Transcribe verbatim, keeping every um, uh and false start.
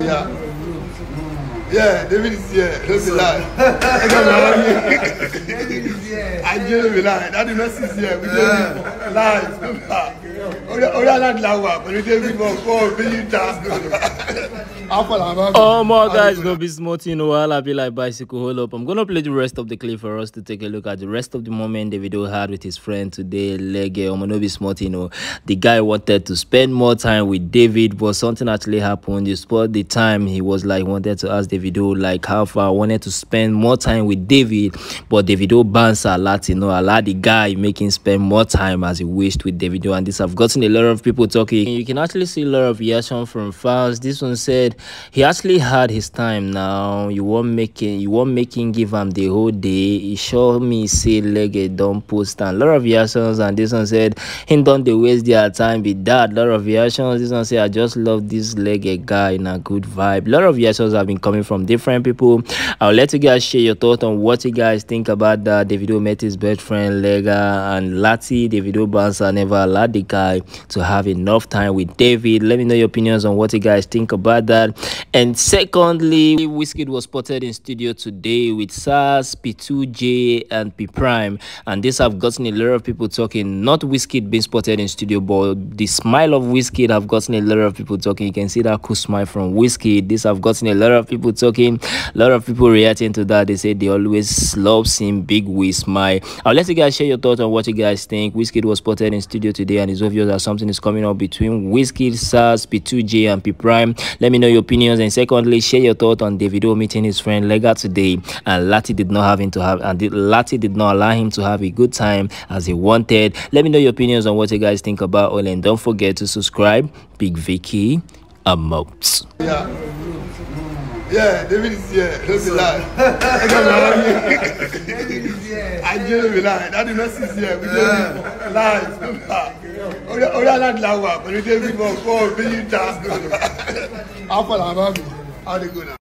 Yeah. Yeah, David is here. Don't be lying. I don't be lying. That is not sincere. We don't lie. Don't lie. Oh, yeah, not loud. But we tell people, oh, be you down. Oh, more guys going to be smarting while I be like bicycle. Hold up. I'm going to play the rest of the clip for us to take a look at the rest of the moment Davido had with his friend today, Lega. I'm going to be smarting. The guy wanted to spend more time with David, but something actually happened. You spot the time he was like wanted to ask Davido like how far, wanted to spend more time with David, but Davido bans Lati, no, allow the guy making spend more time as he wished with Davido, and this have gotten a lot of people talking. You can actually see a lot of reaction from fans. This one said he actually had his time now. You won't making you won't making give him the whole day. He showed me say Lega don't post, and a lot of reactions. And this one said he don't they waste their time with that. A lot of reactions. This one said I just love this Lega guy in a good vibe. A lot of reactions have been coming from different people. I'll let you guys share your thoughts on what you guys think about that. Davido met his best friend Lega and Lati. Davido Bansa never allowed the guy to have enough time with David. Let me know your opinions on what you guys think about that. And secondly, Wizkid was spotted in studio today with S A S, P two J and P Prime, and this have gotten a lot of people talking. Not Wizkid being spotted in studio, but the smile of Wizkid have gotten a lot of people talking. You can see that cool smile from Wizkid. This have gotten a lot of people talking, a lot of people reacting to that. They say they always love seeing Big Wiz smile. I'll let you guys share your thoughts on what you guys think. Wizkid was spotted in studio today, and it's obvious that something is coming up between Wizkid, S A S, P two J and P Prime. Let me know your opinions, and secondly, share your thoughts on Davido meeting his friend Lega today, and Lati did not have him to have and Lati did not allow him to have a good time as he wanted. Let me know your opinions on what you guys think about all, and don't forget to subscribe. Big Vicki emotes. Yeah. Yeah, David is here. Don't be lying. I don't be lying. That is not sincere. We don't lie. Don't lie. Oh, yeah, oh, yeah, not loud. But we tell people, oh, be you down. How far am I? How they go now?